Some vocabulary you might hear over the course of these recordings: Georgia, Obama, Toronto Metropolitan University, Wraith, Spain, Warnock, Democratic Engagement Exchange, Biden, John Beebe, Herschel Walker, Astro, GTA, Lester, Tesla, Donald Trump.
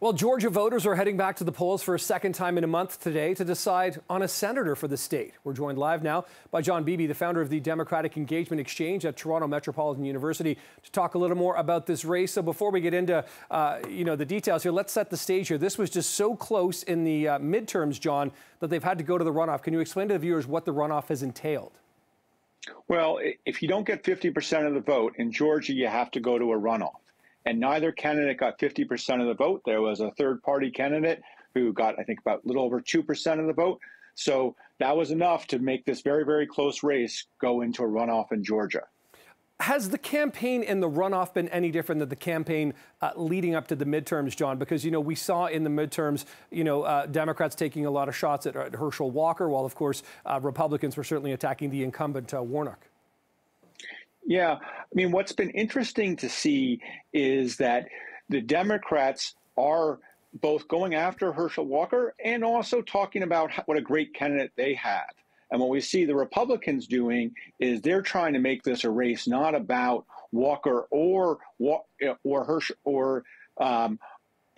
Well, Georgia voters are heading back to the polls for a second time in a month today to decide on a senator for the state. We're joined live now by John Beebe, the founder of the Democratic Engagement Exchange at Toronto Metropolitan University, to talk a little more about this race. So before we get into, the details here, let's set the stage here. This was just so close in the midterms, John, that they've had to go to the runoff. Can you explain to the viewers what the runoff has entailed? Well, if you don't get 50% of the vote in Georgia, you have to go to a runoff. And neither candidate got 50% of the vote. There was a third-party candidate who got, I think, about a little over 2% of the vote. So that was enough to make this very, very close race go into a runoff in Georgia. Has the campaign and the runoff been any different than the campaign leading up to the midterms, John? Because, you know, we saw in the midterms, Democrats taking a lot of shots at Herschel Walker, while, of course, Republicans were certainly attacking the incumbent, Warnock. Yeah, I mean, what's been interesting to see is that the Democrats are both going after Herschel Walker and also talking about what a great candidate they have. And what we see the Republicans doing is they're trying to make this a race not about Walker or Herschel or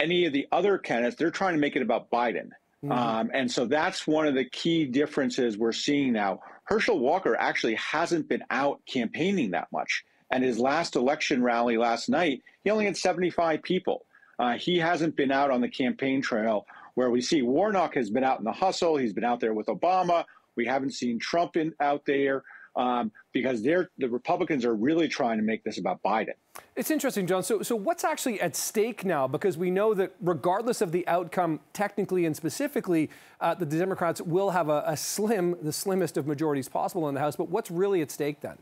any of the other candidates. They're trying to make it about Biden. Mm-hmm. And so that's one of the key differences we're seeing now. Herschel Walker actually hasn't been out campaigning that much. And his last election rally last night, he only had 75 people. He hasn't been out on the campaign trail, where we see Warnock has been out in the hustle. He's been out there with Obama. We haven't seen Trump out there. Because the Republicans are really trying to make this about Biden. It's interesting, John. So what's actually at stake now? Because we know that regardless of the outcome, technically and specifically, the Democrats will have the slimmest of majorities possible in the House. But what's really at stake then?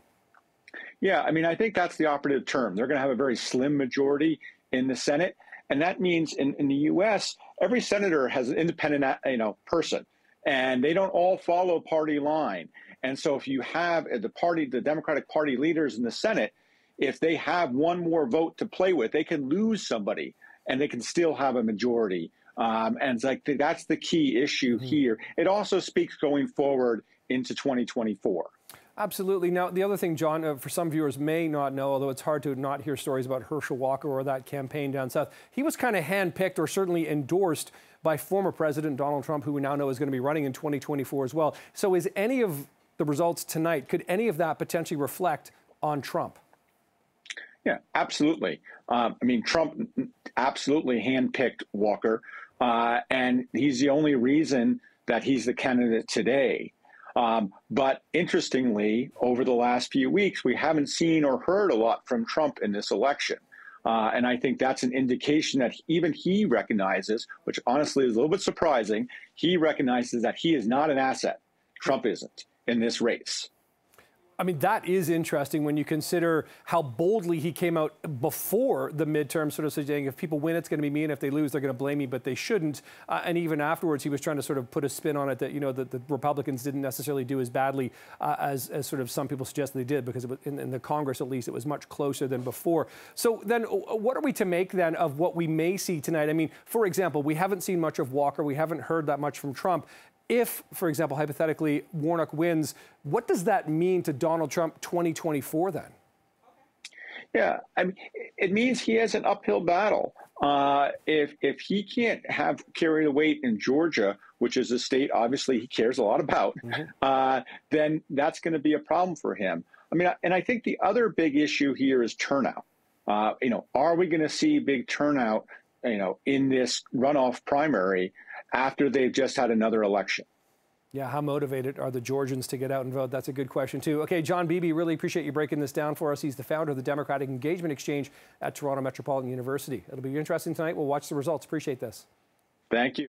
Yeah, I mean, I think that's the operative term. They're going to have a very slim majority in the Senate. And that means in the U.S., every senator has an independent, person. And they don't all follow party line. And so if you have the Democratic Party leaders in the Senate, if they have one more vote to play with, they can lose somebody and they can still have a majority. And it's like that's the key issue here. It also speaks going forward into 2024. Absolutely. Now, the other thing, John, for some viewers may not know, although it's hard to not hear stories about Herschel Walker or that campaign down south, he was kind of handpicked or certainly endorsed by former President Donald Trump, who we now know is going to be running in 2024 as well. So is any of the results tonight, could any of that potentially reflect on Trump? Yeah, absolutely. I mean, Trump absolutely handpicked Walker, and he's the only reason that he's the candidate today. But interestingly, over the last few weeks, we haven't seen or heard a lot from Trump in this election. And I think that's an indication that even he recognizes, which honestly is a little bit surprising, he recognizes that he is not an asset. Trump isn't in this race. I mean, that is interesting when you consider how boldly he came out before the midterm, sort of saying, if people win, it's going to be me, and if they lose, they're going to blame me, but they shouldn't. And even afterwards, he was trying to sort of put a spin on it that, the Republicans didn't necessarily do as badly as sort of some people suggest they did, because it was, in the Congress, at least, it was much closer than before. So then what are we to make then of what we may see tonight? I mean, for example, we haven't seen much of Walker. We haven't heard that much from Trump. If, for example, hypothetically, Warnock wins, what does that mean to Donald Trump 2024 then? Yeah, I mean, it means he has an uphill battle. If he can't carry the weight in Georgia, which is a state obviously he cares a lot about, then that's going to be a problem for him. I mean, and I think the other big issue here is turnout. Are we going to see big turnout, in this runoff primary after they've just had another election? Yeah, how motivated are the Georgians to get out and vote? That's a good question, too. Okay, John Beebe, really appreciate you breaking this down for us. He's the founder of the Democratic Engagement Exchange at Toronto Metropolitan University. It'll be interesting tonight. We'll watch the results. Appreciate this. Thank you.